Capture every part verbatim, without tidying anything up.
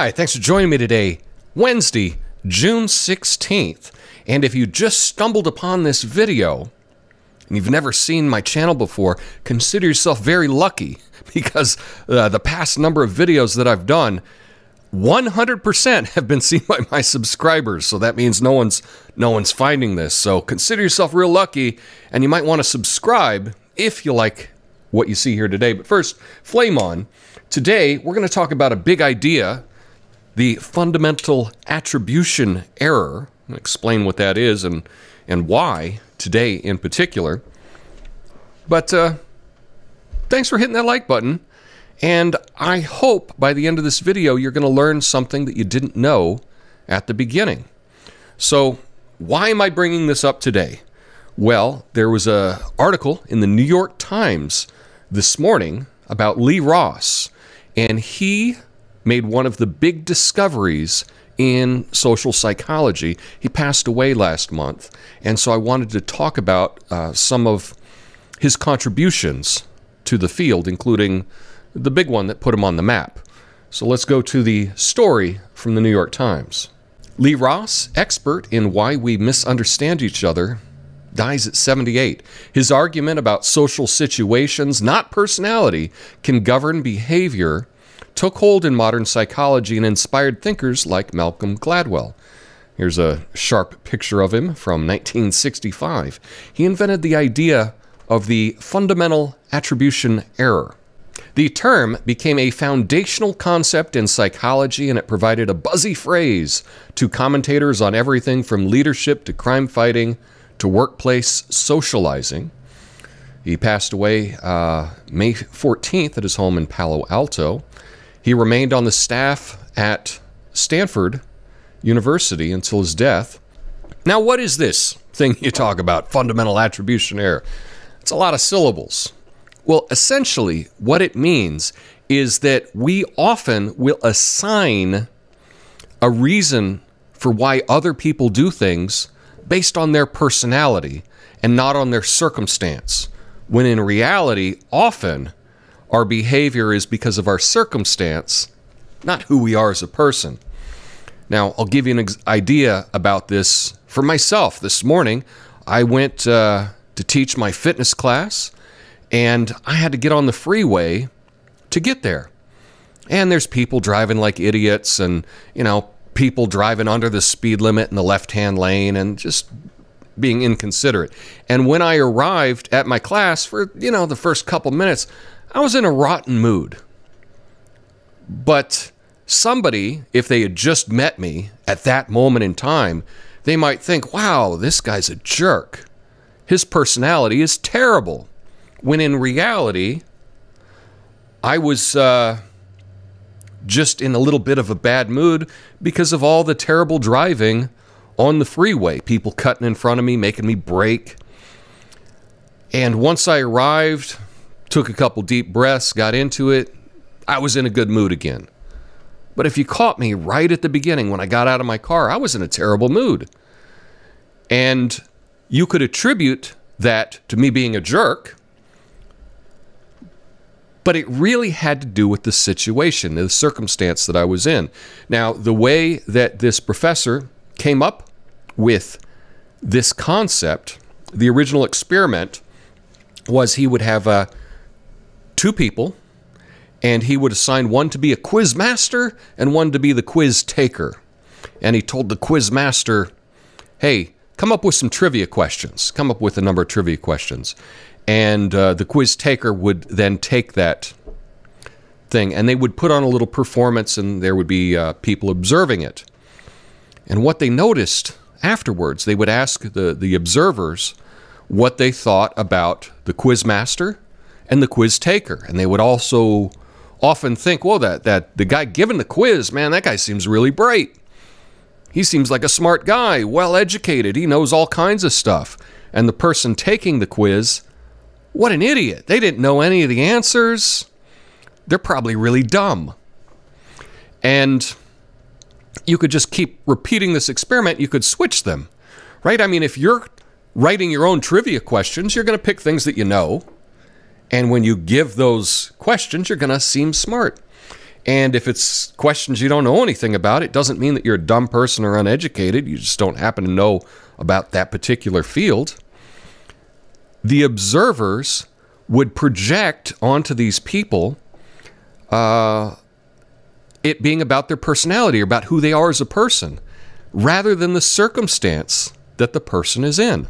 Hi, thanks for joining me today, Wednesday, June sixteenth. And if you just stumbled upon this video and you've never seen my channel before, consider yourself very lucky, because uh, the past number of videos that I've done, one hundred percent have been seen by my subscribers. So that means no one's no one's finding this. So consider yourself real lucky, and you might want to subscribe if you like what you see here today. But first, flame on. Today, we're going to talk about a big idea, the fundamental attribution error. I'll explain what that is and, and why today in particular. But uh, thanks for hitting that like button. And I hope by the end of this video, you're going to learn something that you didn't know at the beginning. So why am I bringing this up today? Well, there was an article in the New York Times this morning about Lee Ross, and he made one of the big discoveries in social psychology. He passed away last month, and so I wanted to talk about uh, some of his contributions to the field, including the big one that put him on the map. So let's go to the story from the New York Times. Lee Ross, expert in why we misunderstand each other, dies at seventy-eight. His argument about social situations, not personality, can govern behavior took hold in modern psychology and inspired thinkers like Malcolm Gladwell. Here's a sharp picture of him from nineteen sixty-five. He invented the idea of the fundamental attribution error. The term became a foundational concept in psychology, and it provided a buzzy phrase to commentators on everything from leadership to crime fighting to workplace socializing. He passed away uh, May fourteenth at his home in Palo Alto. He remained on the staff at Stanford University until his death. Now, what is this thing you talk about, fundamental attribution error? It's a lot of syllables. Well, essentially, what it means is that we often will assign a reason for why other people do things based on their personality and not on their circumstance, when in reality, often our behavior is because of our circumstance, not who we are as a person. Now, I'll give you an idea about this for myself. This morning, I went uh, to teach my fitness class, and I had to get on the freeway to get there. And there's people driving like idiots, and, you know, people driving under the speed limit in the left-hand lane and just being inconsiderate. And when I arrived at my class for, you know, the first couple minutes, I was in a rotten mood. But somebody, if they had just met me at that moment in time, they might think, wow, this guy's a jerk. His personality is terrible. When in reality, I was uh, just in a little bit of a bad mood because of all the terrible driving on the freeway. People cutting in front of me, making me brake. And once I arrived, took a couple deep breaths, got into it, I was in a good mood again. But if you caught me right at the beginning when I got out of my car, I was in a terrible mood. And you could attribute that to me being a jerk, but it really had to do with the situation, the circumstance that I was in. Now, the way that this professor came up with this concept, the original experiment, was he would have uh, two people, and he would assign one to be a quiz master and one to be the quiz taker. And he told the quiz master, hey, come up with some trivia questions. Come up with a number of trivia questions. And uh, the quiz taker would then take that thing, and they would put on a little performance, and there would be uh, people observing it. And what they noticed afterwards, they would ask the, the observers what they thought about the quiz master and the quiz taker. And they would also often think, well, that, that the guy giving the quiz, man, that guy seems really bright. He seems like a smart guy, well-educated. He knows all kinds of stuff. And the person taking the quiz, what an idiot. They didn't know any of the answers. They're probably really dumb. And you could just keep repeating this experiment. You could switch them, right? I mean, if you're writing your own trivia questions, you're going to pick things that you know. And when you give those questions, you're going to seem smart. And if it's questions you don't know anything about, it doesn't mean that you're a dumb person or uneducated. You just don't happen to know about that particular field. The observers would project onto these people uh, it being about their personality or about who they are as a person, rather than the circumstance that the person is in.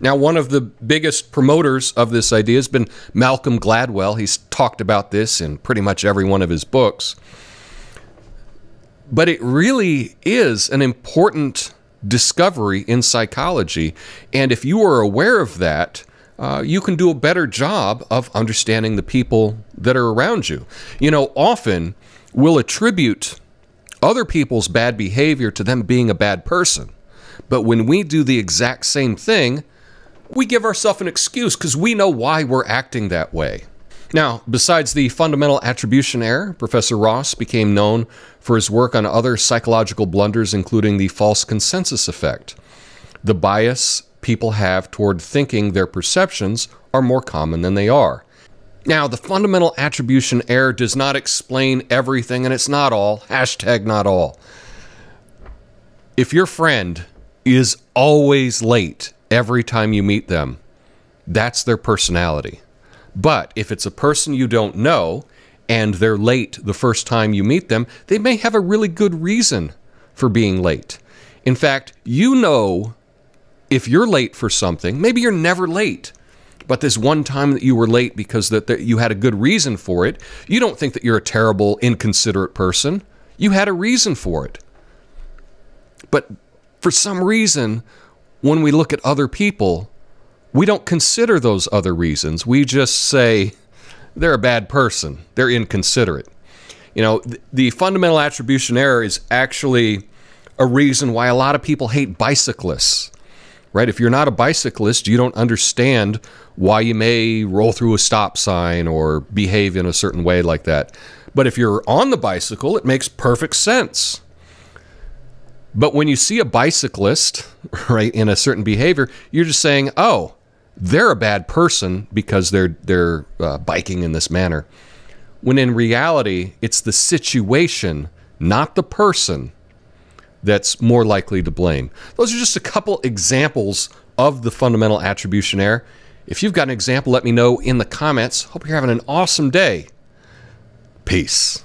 Now, one of the biggest promoters of this idea has been Malcolm Gladwell. He's talked about this in pretty much every one of his books. But it really is an important discovery in psychology. And if you are aware of that, uh, you can do a better job of understanding the people that are around you. You know, often we'll attribute other people's bad behavior to them being a bad person. But when we do the exact same thing, we give ourselves an excuse because we know why we're acting that way. Now, besides the fundamental attribution error, Professor Ross became known for his work on other psychological blunders, including the false consensus effect, the bias people have toward thinking their perceptions are more common than they are. Now, the fundamental attribution error does not explain everything, and it's not all. Hashtag not all. If your friend is always late every time you meet them, that's their personality. But if it's a person you don't know and they're late the first time you meet them, they may have a really good reason for being late. In fact, you know if you're late for something, maybe you're never late, but this one time that you were late because that you had a good reason for it, you don't think that you're a terrible, inconsiderate person. You had a reason for it. But for some reason, when we look at other people, we don't consider those other reasons. We just say, they're a bad person. They're inconsiderate. You know, th the fundamental attribution error is actually a reason why a lot of people hate bicyclists, right? If you're not a bicyclist, you don't understand why you may roll through a stop sign or behave in a certain way like that. But if you're on the bicycle, it makes perfect sense. But when you see a bicyclist, right, in a certain behavior, you're just saying, oh, they're a bad person because they're, they're uh, biking in this manner. When in reality, it's the situation, not the person, that's more likely to blame. Those are just a couple examples of the fundamental attribution error. If you've got an example, let me know in the comments. Hope you're having an awesome day. Peace.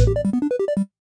Thank you.